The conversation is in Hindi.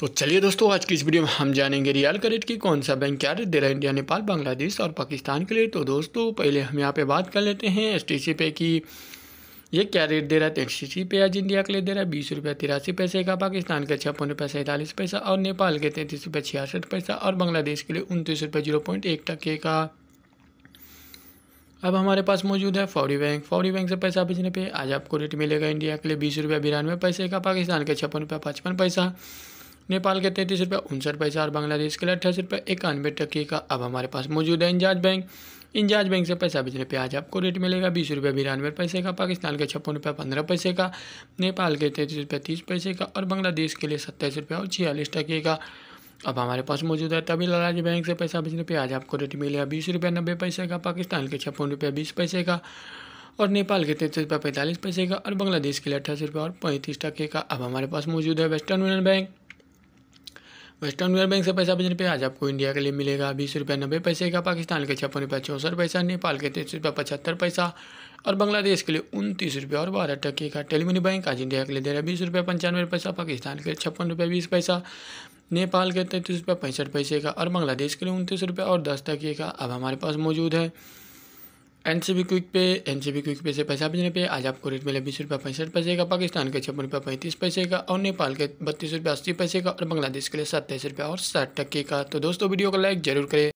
तो चलिए दोस्तों, आज की इस वीडियो में हम जानेंगे रियाल का रेट कि कौन सा बैंक क्या रेट दे रहा है इंडिया, नेपाल, बांग्लादेश और पाकिस्तान के लिए। तो दोस्तों पहले हम यहाँ पे बात कर लेते हैं एसटीसी पे कि ये क्या रेट दे रहा है। तो एसटीसी पे आज इंडिया के लिए दे रहा है 20.83 रुपये का, पाकिस्तान के 56.47 रुपये और नेपाल के 33.66 रुपये और बांग्लादेश के लिए 29 रुपये 0.1 टके का। अब हमारे पास मौजूद है फौरी बैंक। फौरी बैंक से पैसा भेजने पे आज आपको रेट मिलेगा इंडिया के लिए 20.92 रुपये का, पाकिस्तान के 56.55, नेपाल के 33.59 और बांग्लादेश के लिए 88.91 टके का। अब हमारे पास मौजूद है इंजाज बैंक। इंजाज बैंक से पैसा भेजने पे आज आपको रेट मिलेगा 20.92 रुपये का, पाकिस्तान के 56.15 का, नेपाल के 33.30 का और बांग्लादेश के लिए 27.46 टके का। अब हमारे पास मौजूद है तभी लदाज बैंक से पैसा भेजने पे आज आपको रेट मिलेगा 20.90 का, पाकिस्तान के 56.20 का और नेपाल के 33.45 का और बांग्लादेश के लिए 88.35 टके का। अब हमारे पास मौजूद है Western Union bank. Western Union bank से पैसा भेजने पे आज आपको इंडिया के लिए मिलेगा 20.90 का, पाकिस्तान के 56.64, नेपाल के 33.75 और बांग्लादेश के लिए 29.12 टके का। टेलीमनी बैंक आज इंडिया के लिए दे रहा है 20.95, पाकिस्तान के 56.20, नेपाल के 33.65 का और बांग्लादेश के लिए 29.10 टके का। अब हमारे पास मौजूद है एनसीबी क्विक पे। एनसीबी क्विक पे से पैसा भेजने पे आज आपको रेट मिले 20.65 का, पाकिस्तान के 56.35 का और नेपाल के 32.80 का और बांग्लादेश के लिए 27.60 टके का। तो दोस्तों वीडियो को लाइक जरूर करें।